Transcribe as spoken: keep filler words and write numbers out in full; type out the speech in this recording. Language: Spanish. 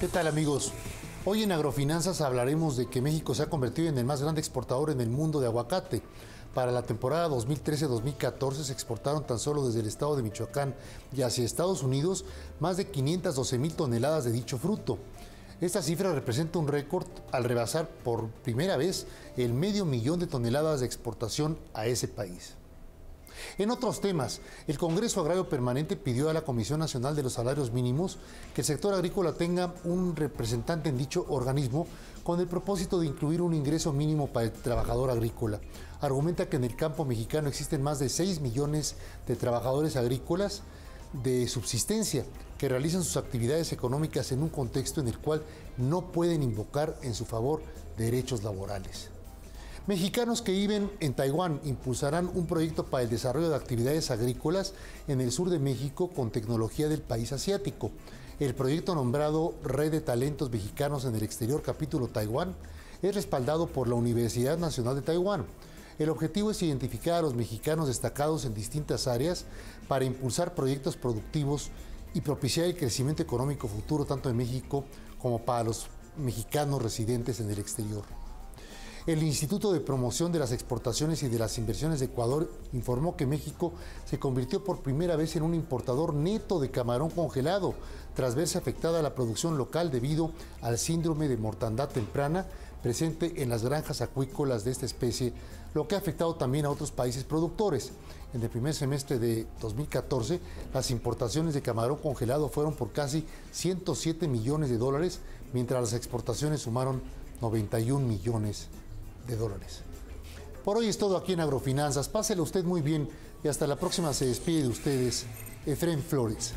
¿Qué tal, amigos? Hoy en Agrofinanzas hablaremos de que México se ha convertido en el más grande exportador en el mundo de aguacate. Para la temporada dos mil trece dos mil catorce se exportaron tan solo desde el estado de Michoacán y hacia Estados Unidos más de quinientas doce mil toneladas de dicho fruto. Esta cifra representa un récord al rebasar por primera vez el medio millón de toneladas de exportación a ese país. En otros temas, el Congreso Agrario Permanente pidió a la Comisión Nacional de los Salarios Mínimos que el sector agrícola tenga un representante en dicho organismo con el propósito de incluir un ingreso mínimo para el trabajador agrícola. Argumenta que en el campo mexicano existen más de seis millones de trabajadores agrícolas de subsistencia que realizan sus actividades económicas en un contexto en el cual no pueden invocar en su favor derechos laborales. Mexicanos que viven en Taiwán impulsarán un proyecto para el desarrollo de actividades agrícolas en el sur de México con tecnología del país asiático. El proyecto, nombrado Red de Talentos Mexicanos en el Exterior Capítulo Taiwán, es respaldado por la Universidad Nacional de Taiwán. El objetivo es identificar a los mexicanos destacados en distintas áreas para impulsar proyectos productivos y propiciar el crecimiento económico futuro tanto en México como para los mexicanos residentes en el exterior. El Instituto de Promoción de las Exportaciones y de las Inversiones de Ecuador informó que México se convirtió por primera vez en un importador neto de camarón congelado, tras verse afectada la producción local debido al síndrome de mortandad temprana presente en las granjas acuícolas de esta especie, lo que ha afectado también a otros países productores. En el primer semestre de dos mil catorce, las importaciones de camarón congelado fueron por casi ciento siete millones de dólares, mientras las exportaciones sumaron noventa y un millones de dólares. Por hoy es todo aquí en Agrofinanzas. Páselo usted muy bien y hasta la próxima. Se despide de ustedes Efrén Flores.